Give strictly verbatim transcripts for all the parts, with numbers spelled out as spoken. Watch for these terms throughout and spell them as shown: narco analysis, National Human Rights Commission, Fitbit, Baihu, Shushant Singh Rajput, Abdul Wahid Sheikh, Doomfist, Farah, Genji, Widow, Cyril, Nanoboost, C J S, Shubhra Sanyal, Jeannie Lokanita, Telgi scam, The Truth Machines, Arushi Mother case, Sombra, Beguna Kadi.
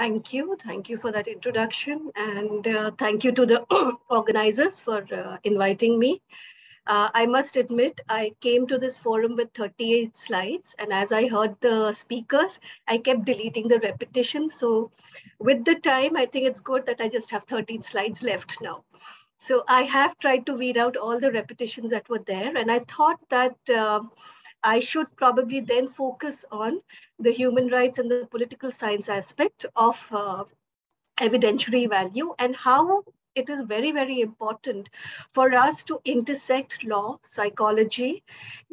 Thank you. Thank you for that introduction. And uh, thank you to the organizers for uh, inviting me. Uh, I must admit, I came to this forum with thirty-eight slides. And as I heard the speakers, I kept deleting the repetition. So with the time, I think it's good that I just have thirteen slides left now. So I have tried to weed out all the repetitions that were there. And I thought that uh, I should probably then focus on the human rights and the political science aspect of uh, evidentiary value and how it is very, very important for us to intersect law, psychology,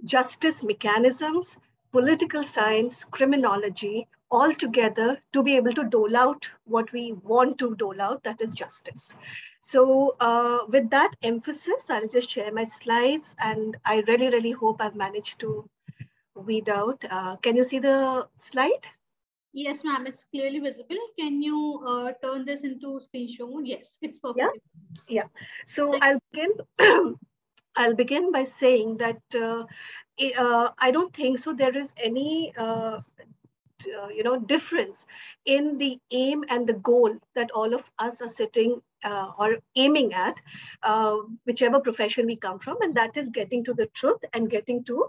justice mechanisms, political science, criminology, all together to be able to dole out what we want to dole out, that is justice. So uh, with that emphasis, I'll just share my slides, and I really, really hope I've managed to weed out. Uh, can you see the slide? Yes, ma'am, it's clearly visible. Can you uh, turn this into screenshot mode? Yes, it's perfect. Yeah, yeah. So I'll begin. I'll begin by saying that uh, uh, I don't think so there is any uh, uh, you know, difference in the aim and the goal that all of us are sitting uh, or aiming at, uh, whichever profession we come from, and that is getting to the truth and getting to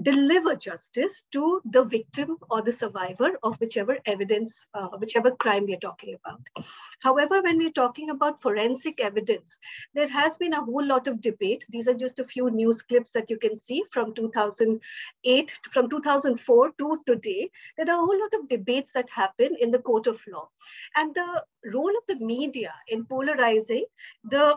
deliver justice to the victim or the survivor of whichever evidence, uh, whichever crime we're talking about. However, when we're talking about forensic evidence, there has been a whole lot of debate. These are just a few news clips that you can see from two thousand eight, from two thousand four to today. There are a whole lot of debates that happen in the court of law. And the role of the media in polarizing the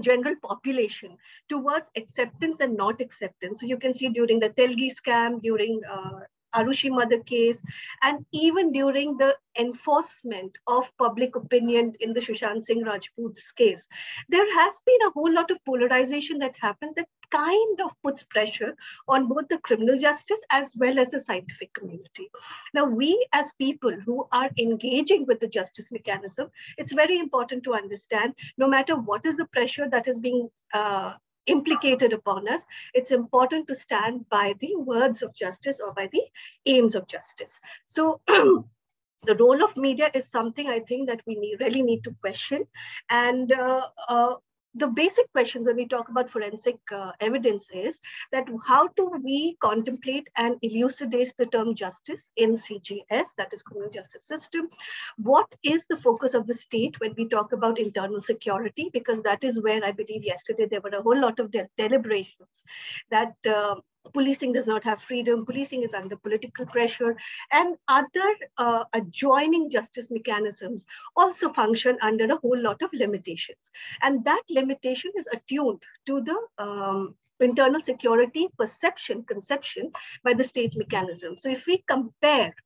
general population towards acceptance and not acceptance. So you can see during the Telgi scam, during uh, Arushi Mother case, and even during the enforcement of public opinion in the Shushant Singh Rajput's case, there has been a whole lot of polarization that happens that kind of puts pressure on both the criminal justice as well as the scientific community. Now, we as people who are engaging with the justice mechanism, it's very important to understand, no matter what is the pressure that is being uh, implicated upon us, it's important to stand by the words of justice or by the aims of justice. So the role of media is something I think that we need, really need to question. And uh, uh, the basic questions when we talk about forensic uh, evidence is that how do we contemplate and elucidate the term justice in C J S, that is criminal justice system? What is the focus of the state when we talk about internal security? Because that is where I believe yesterday there were a whole lot of de deliberations that uh, policing does not have freedom, policing is under political pressure, and other uh, adjoining justice mechanisms also function under a whole lot of limitations. And that limitation is attuned to the um, internal security perception, conception by the state mechanism. So if we compare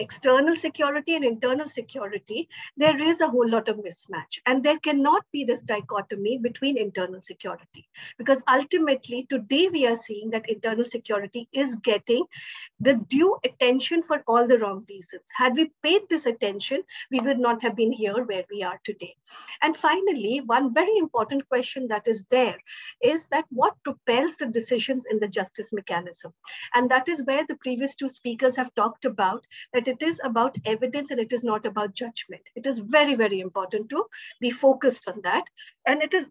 external security and internal security, there is a whole lot of mismatch. And there cannot be this dichotomy between internal security, because ultimately today we are seeing that internal security is getting the due attention for all the wrong reasons. Had we paid this attention, we would not have been here where we are today. And finally, one very important question that is there is that what propels the decisions in the justice mechanism? And that is where the previous two speakers have talked about, that it is about evidence and it is not about judgment. It is very, very important to be focused on that. And it is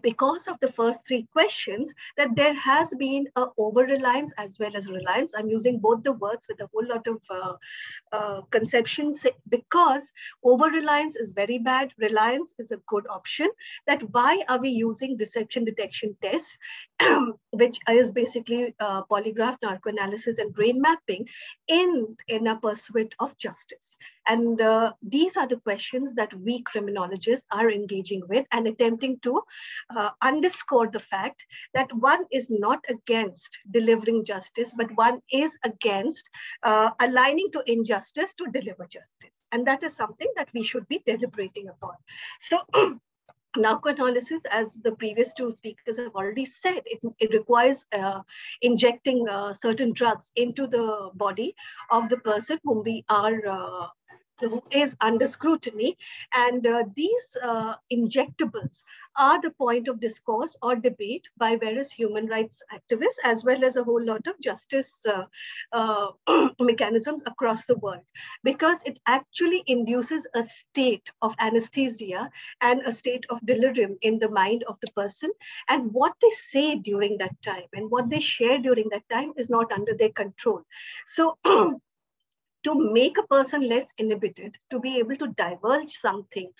because of the first three questions that there has been a over-reliance as well as reliance. I'm using both the words with a whole lot of uh, uh, conceptions, because over-reliance is very bad. Reliance is a good option. That why are we using deception detection tests, which is basically uh, polygraph, narcoanalysis, and brain mapping in, in a pursuit of justice. And uh, these are the questions that we criminologists are engaging with and attempting to uh, underscore the fact that one is not against delivering justice, but one is against uh, aligning to injustice to deliver justice. And that is something that we should be deliberating upon. So narcoanalysis, as the previous two speakers have already said, it, it requires uh, injecting uh, certain drugs into the body of the person whom we are uh, who is under scrutiny. And uh, these uh, injectables are the point of discourse or debate by various human rights activists, as well as a whole lot of justice uh, uh, mechanisms across the world, because it actually induces a state of anesthesia and a state of delirium in the mind of the person. And what they say during that time and what they share during that time is not under their control. So to make a person less inhibited, to be able to divulge something.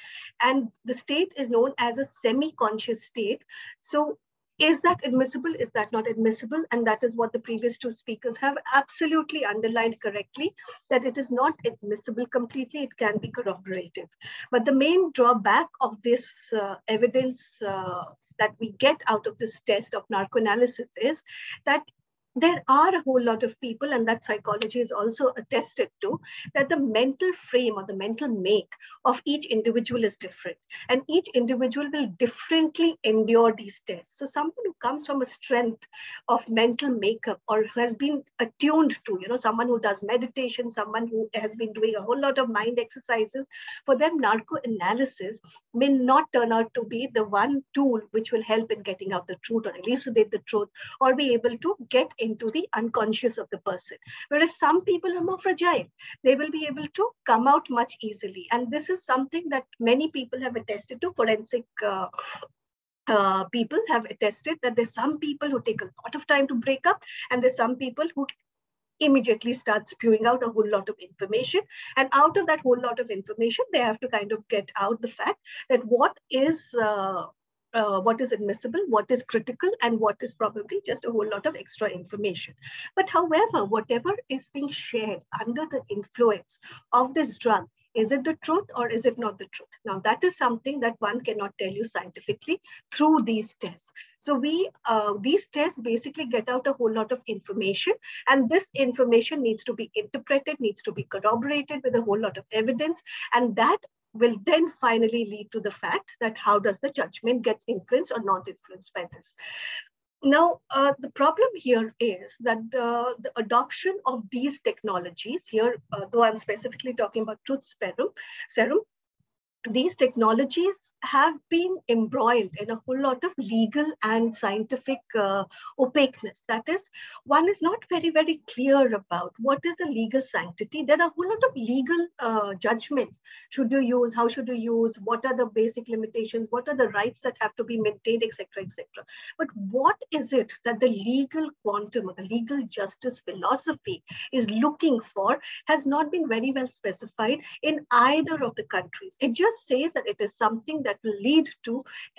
And the state is known as a semi-conscious state. So is that admissible? Is that not admissible? And that is what the previous two speakers have absolutely underlined correctly, that it is not admissible completely. It can be corroborated. But the main drawback of this uh, evidence uh, that we get out of this test of narcoanalysis is that there are a whole lot of people, and that psychology is also attested to, that the mental frame or the mental make of each individual is different. And each individual will differently endure these tests. So someone who comes from a strength of mental makeup or has been attuned to, you know, someone who does meditation, someone who has been doing a whole lot of mind exercises, for them, narcoanalysis may not turn out to be the one tool which will help in getting out the truth or elucidate the truth or be able to get into the unconscious of the person. Whereas some people are more fragile. They will be able to come out much easily. And this is something that many people have attested to. Forensic uh, uh, people have attested that there's some people who take a lot of time to break up, and there's some people who immediately start spewing out a whole lot of information. And out of that whole lot of information, they have to kind of get out the fact that what is uh, Uh, what is admissible, what is critical, and what is probably just a whole lot of extra information. But however, whatever is being shared under the influence of this drug, is it the truth or is it not the truth? Now, that is something that one cannot tell you scientifically through these tests. So we, uh, these tests basically get out a whole lot of information, and this information needs to be interpreted, needs to be corroborated with a whole lot of evidence, and that will then finally lead to the fact that how does the judgment get influenced or not influenced by this. Now, uh, the problem here is that the, the adoption of these technologies here, uh, though I'm specifically talking about truth serum, serum, these technologies have been embroiled in a whole lot of legal and scientific uh, opaqueness. That is, one is not very, very clear about what is the legal sanctity. There are a whole lot of legal uh, judgments. Should you use, how should you use, what are the basic limitations, what are the rights that have to be maintained, et cetera, et cetera. But what is it that the legal quantum or the legal justice philosophy is looking for has not been very well specified in either of the countries. It just says that it is something that will lead to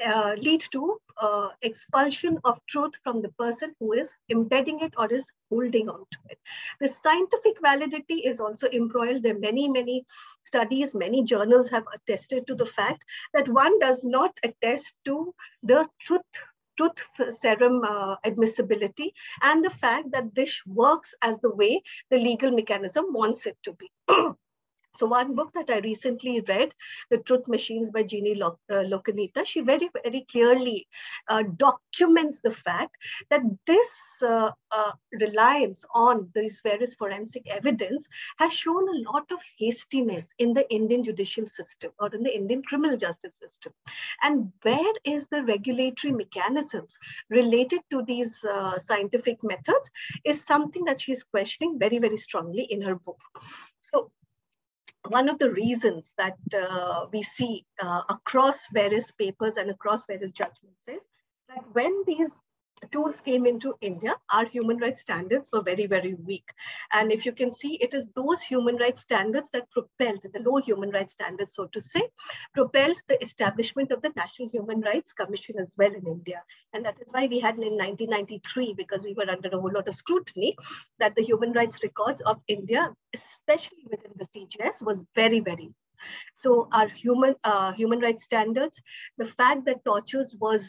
uh, lead to uh, expulsion of truth from the person who is embedding it or is holding on to it. The scientific validity is also embroiled. There are many, many studies, many journals have attested to the fact that one does not attest to the truth truth serum uh, admissibility and the fact that this works as the way the legal mechanism wants it to be. So one book that I recently read, The Truth Machines by Jeannie Lokanita, she very, very clearly uh, documents the fact that this uh, uh, reliance on these various forensic evidence has shown a lot of hastiness in the Indian judicial system or in the Indian criminal justice system. And where is the regulatory mechanisms related to these uh, scientific methods is something that she's questioning very, very strongly in her book. So one of the reasons that uh, we see uh, across various papers and across various judgments is that when these tools came into India, our human rights standards were very, very weak. And if you can see, it is those human rights standards that propelled, the low human rights standards, so to say, propelled the establishment of the National Human Rights Commission as well in India. And that is why we had in nineteen ninety-three, because we were under a whole lot of scrutiny, that the human rights records of India, especially within the C G S, was very, very weak. So our human, uh, human rights standards, the fact that tortures was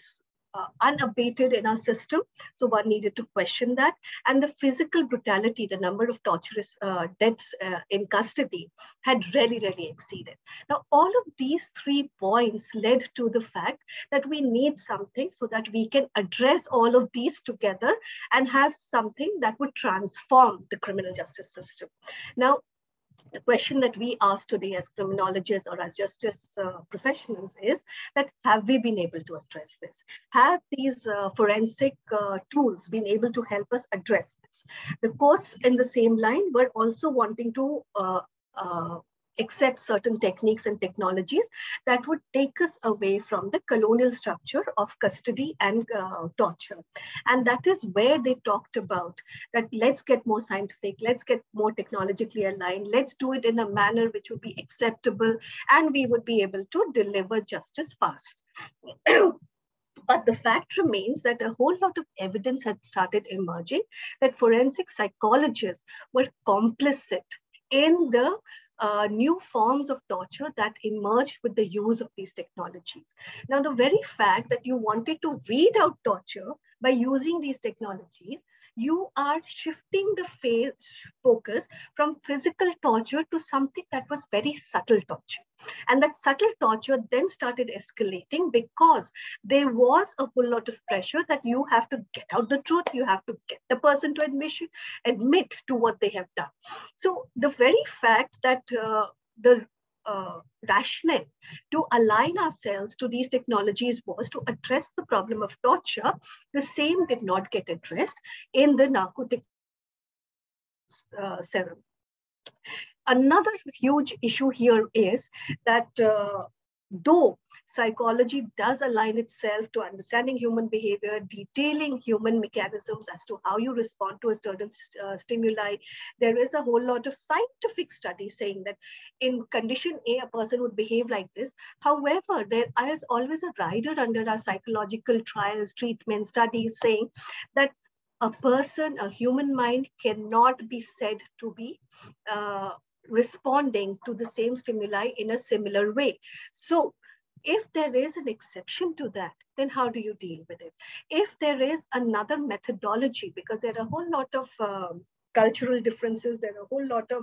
Uh, unabated in our system. So one needed to question that. And the physical brutality, the number of torturous uh, deaths uh, in custody had really, really exceeded. Now, all of these three points led to the fact that we need something so that we can address all of these together and have something that would transform the criminal justice system. Now, the question that we ask today as criminologists or as justice uh, professionals is that, have we been able to address this? Have these uh, forensic uh, tools been able to help us address this? The courts in the same line were also wanting to uh, uh, accept certain techniques and technologies that would take us away from the colonial structure of custody and uh, torture. And that is where they talked about that, let's get more scientific, let's get more technologically aligned, let's do it in a manner which would be acceptable, and we would be able to deliver justice fast. But the fact remains that a whole lot of evidence had started emerging that forensic psychologists were complicit in the Uh, new forms of torture that emerged with the use of these technologies. Now, the very fact that you wanted to weed out torture by using these technologies, you are shifting the phase, focus from physical torture to something that was very subtle torture. And that subtle torture then started escalating because there was a whole lot of pressure that you have to get out the truth, you have to get the person to admission, admit to what they have done. So the very fact that uh, the Uh, rationale to align ourselves to these technologies was to address the problem of torture, the same did not get addressed in the narcotic uh, serum. Another huge issue here is that uh, though psychology does align itself to understanding human behavior, detailing human mechanisms as to how you respond to a certain uh, stimuli, there is a whole lot of scientific studies saying that in condition A, a person would behave like this. However, there is always a rider under our psychological trials, treatment studies saying that a person, a human mind cannot be said to be uh, responding to the same stimuli in a similar way. So if there is an exception to that, then how do you deal with it? If there is another methodology, because there are a whole lot of um, cultural differences, there are a whole lot of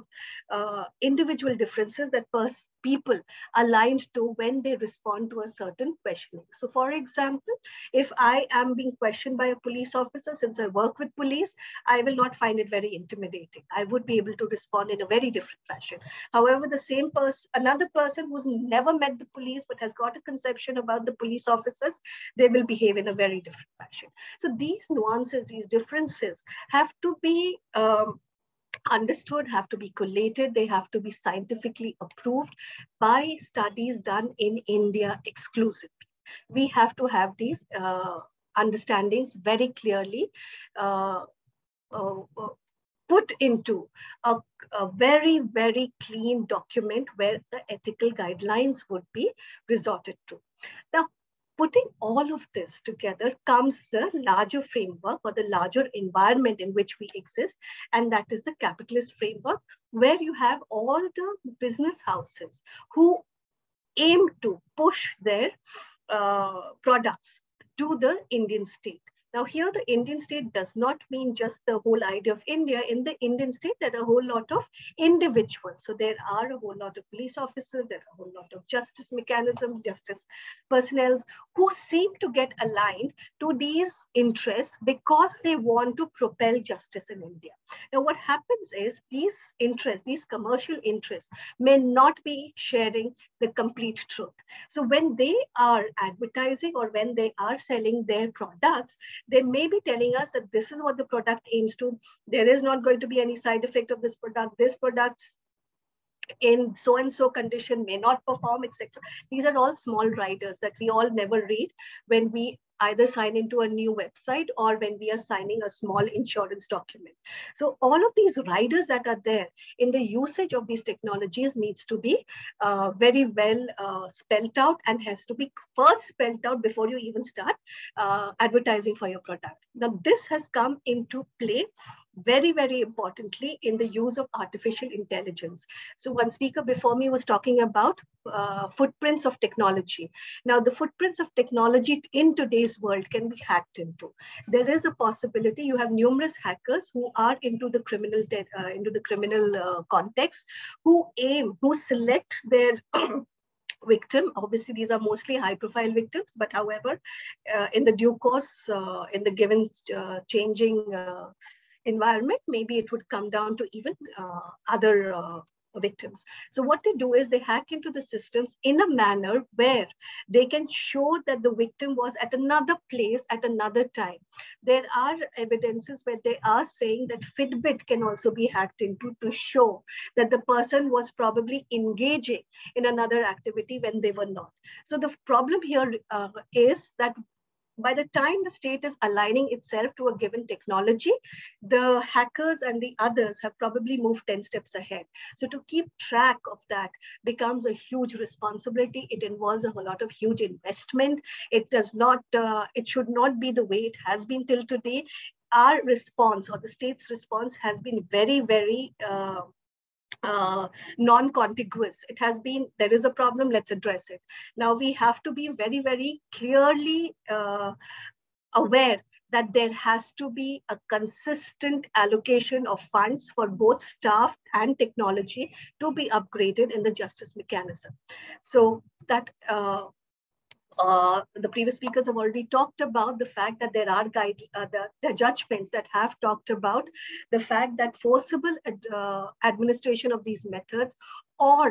uh, individual differences that pers people aligned to when they respond to a certain questioning. So for example, if I am being questioned by a police officer, since I work with police, I will not find it very intimidating. I would be able to respond in a very different fashion. However, the same person, another person who's never met the police but has got a conception about the police officers, they will behave in a very different fashion. So these nuances, these differences have to be um, understood, have to be collated, they have to be scientifically approved by studies done in India exclusively. We have to have these uh, understandings very clearly uh, uh, put into a, a very, very clean document where the ethical guidelines would be resorted to. Now, putting all of this together comes the larger framework or the larger environment in which we exist, and that is the capitalist framework, where you have all the business houses who aim to push their uh, products to the Indian state. Now here the Indian state does not mean just the whole idea of India. In the Indian state, there are a whole lot of individuals. So there are a whole lot of police officers, there are a whole lot of justice mechanisms, justice personnel who seem to get aligned to these interests because they want to propel justice in India. Now what happens is these interests, these commercial interests may not be sharing the complete truth. So when they are advertising or when they are selling their products, they may be telling us that this is what the product aims to. There is not going to be any side effect of this product. This product's in so-and-so condition may not perform, et cetera. These are all small riders that we all never read when we either sign into a new website or when we are signing a small insurance document. So all of these riders that are there in the usage of these technologies needs to be uh, very well uh, spelled out and has to be first spelled out before you even start uh, advertising for your product. Now this has come into play very, very importantly in the use of artificial intelligence. So one speaker before me was talking about uh, footprints of technology. Now the footprints of technology in today's world can be hacked into. There is a possibility you have numerous hackers who are into the criminal uh, into the criminal uh, context, who aim, who select their victim. Obviously, these are mostly high-profile victims, but however, uh, in the due course, uh, in the given uh, changing uh, environment, maybe it would come down to even uh, other uh, victims. So what they do is they hack into the systems in a manner where they can show that the victim was at another place at another time. There are evidences where they are saying that Fitbit can also be hacked into to show that the person was probably engaging in another activity when they were not. So the problem here uh, is that by the time the state is aligning itself to a given technology, the hackers and the others have probably moved ten steps ahead. So to keep track of that becomes a huge responsibility. It involves a whole lot of huge investment. It does not, uh, it should not be the way it has been till today. Our response, or the state's response, has been very, very uh, Uh, non-contiguous. It has been, there is a problem, let's address it. Now we have to be very, very clearly uh, aware that there has to be a consistent allocation of funds for both staff and technology to be upgraded in the justice mechanism. So that uh, Uh, the previous speakers have already talked about the fact that there are guide, uh, the, the judgments that have talked about the fact that forcible ad, uh, administration of these methods, or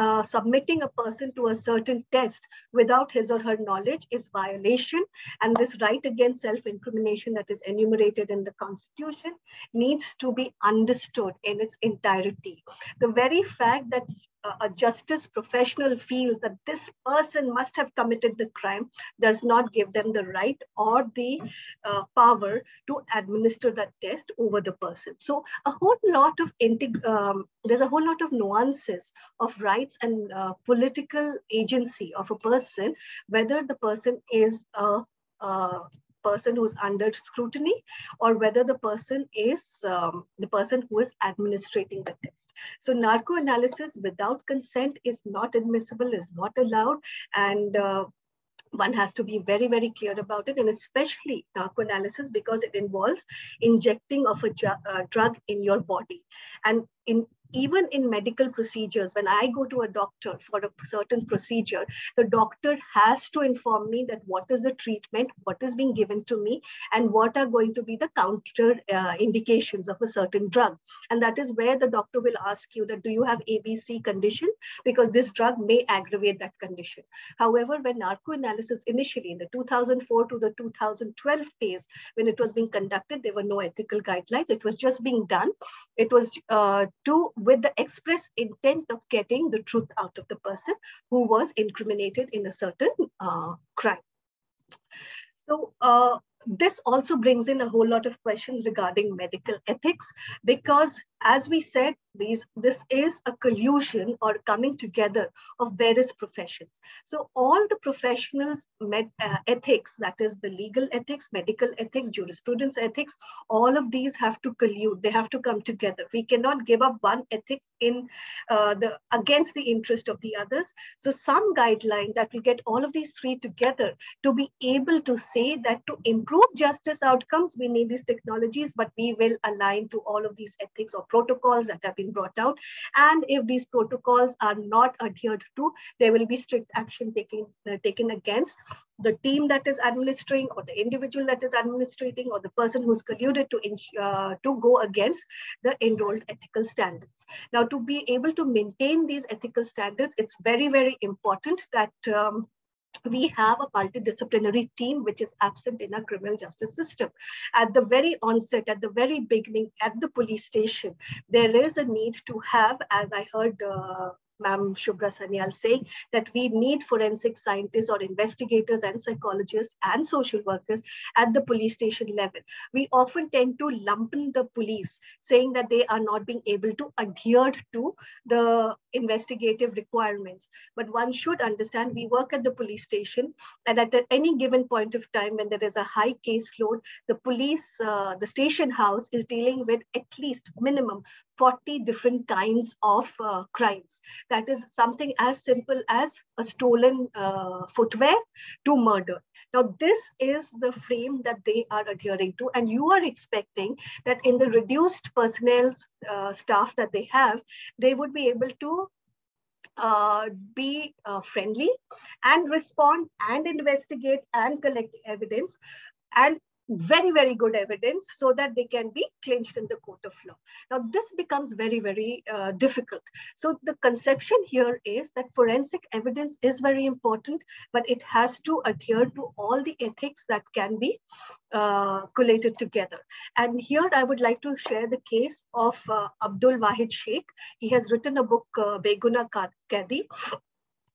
uh, submitting a person to a certain test without his or her knowledge, is violation. And this right against self-incrimination that is enumerated in the Constitution needs to be understood in its entirety. The very fact that a justice professional feels that this person must have committed the crime does not give them the right or the uh, power to administer that test over the person. So a whole lot of um, there's a whole lot of nuances of rights and uh, political agency of a person, whether the person is a, a person who's under scrutiny or whether the person is um, the person who is administrating the test. So narco analysis without consent is not admissible, is not allowed, and uh, one has to be very, very clear about it, and especially narco analysis, because it involves injecting of a uh, drug in your body. And in even in medical procedures, when I go to a doctor for a certain procedure, the doctor has to inform me that what is the treatment, what is being given to me, and what are going to be the counter uh, indications of a certain drug. And that is where the doctor will ask you that, do you have A B C condition? Because this drug may aggravate that condition. However, when narco-analysis initially in the two thousand four to the two thousand twelve phase, when it was being conducted, there were no ethical guidelines. It was just being done. It was uh, to with the express intent of getting the truth out of the person who was incriminated in a certain uh, crime. So uh, this also brings in a whole lot of questions regarding medical ethics, because as we said, these, this is a collusion or coming together of various professions. So all the professionals, med, uh, ethics, that is the legal ethics, medical ethics, jurisprudence ethics, all of these have to collude. They have to come together. We cannot give up one ethic in uh, the against the interest of the others. So some guideline that will get all of these three together to be able to say that to improve justice outcomes, we need these technologies, but we will align to all of these ethics or protocols that have been brought out. And if these protocols are not adhered to, there will be strict action taken, uh, taken against the team that is administering, or the individual that is administrating, or the person who's colluded to, uh, to go against the enrolled ethical standards. Now, to be able to maintain these ethical standards, it's very, very important that um, we have a multidisciplinary team which is absent in our criminal justice system. At the very onset, at the very beginning, at the police station, there is a need to have, as I heard uh, Ma'am Shubhra Sanyal saying, that we need forensic scientists or investigators and psychologists and social workers at the police station level. We often tend to lumpen the police, saying that they are not being able to adhere to the investigative requirements. But one should understand, we work at the police station, and at any given point of time when there is a high caseload, the police, uh, the station house is dealing with at least minimum forty different kinds of uh, crimes. That is something as simple as a stolen uh, footwear to murder. Now, this is the frame that they are adhering to, and you are expecting that in the reduced personnel uh, staff that they have, they would be able to uh, be uh, friendly and respond and investigate and collect evidence and very, very good evidence so that they can be clinched in the court of law. Now, this becomes very, very uh, difficult. So the conception here is that forensic evidence is very important, but it has to adhere to all the ethics that can be uh, collated together. And here I would like to share the case of uh, Abdul Wahid Sheikh. He has written a book, uh, Beguna Kadi,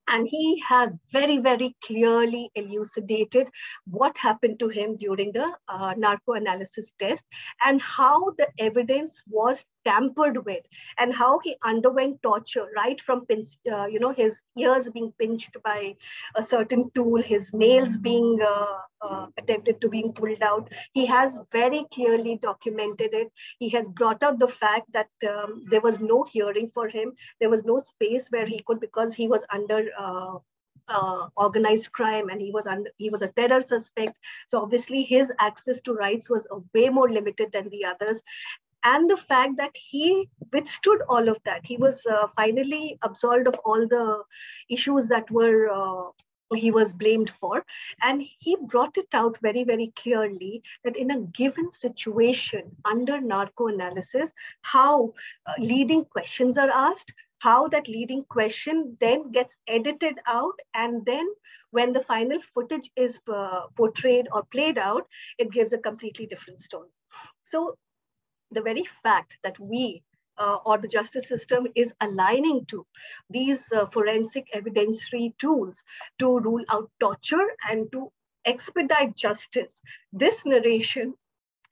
and he has very, very clearly elucidated what happened to him during the uh, narco-analysis test and how the evidence was tampered with and how he underwent torture, right from uh, you know, his ears being pinched by a certain tool, his nails being uh, uh, attempted to being pulled out. He has very clearly documented it. He has brought out the fact that um, there was no hearing for him. There was no space where he could, because he was under uh, Uh, organized crime and he was under, he was a terror suspect. So obviously his access to rights was uh, way more limited than the others. And the fact that he withstood all of that, he was uh, finally absolved of all the issues that were uh, he was blamed for. And he brought it out very, very clearly that in a given situation under narco-analysis, how uh, leading questions are asked, how that leading question then gets edited out, and then when the final footage is uh, portrayed or played out, it gives a completely different story. So the very fact that we uh, or the justice system is aligning to these uh, forensic evidentiary tools to rule out torture and to expedite justice, this narration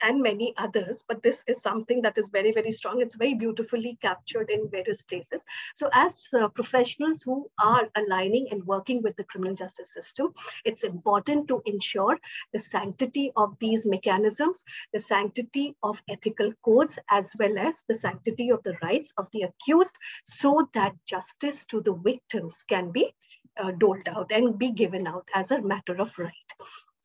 and many others, but this is something that is very, very strong. It's very beautifully captured in various places. So as uh, professionals who are aligning and working with the criminal justice system, it's important to ensure the sanctity of these mechanisms, the sanctity of ethical codes, as well as the sanctity of the rights of the accused, so that justice to the victims can be uh, doled out and be given out as a matter of right.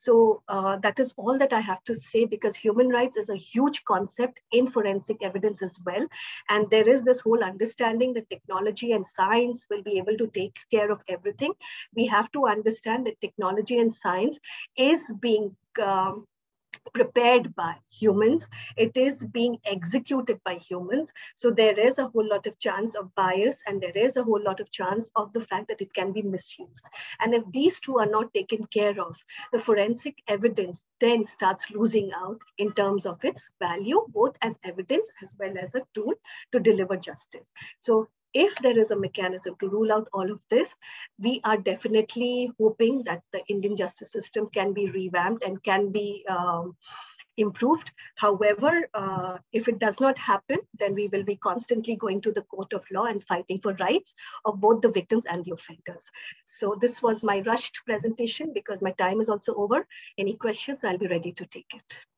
So uh, that is all that I have to say, because human rights is a huge concept in forensic evidence as well. And there is this whole understanding that technology and science will be able to take care of everything. We have to understand that technology and science is being um, prepared by humans. It is being executed by humans. So there is a whole lot of chance of bias, and there is a whole lot of chance of the fact that it can be misused. And if these two are not taken care of, the forensic evidence then starts losing out in terms of its value, both as evidence as well as a tool to deliver justice. So if there is a mechanism to rule out all of this, we are definitely hoping that the Indian justice system can be revamped and can be um, improved. However, uh, if it does not happen, then we will be constantly going to the court of law and fighting for rights of both the victims and the offenders. So this was my rushed presentation because my time is also over. Any questions, I'll be ready to take it.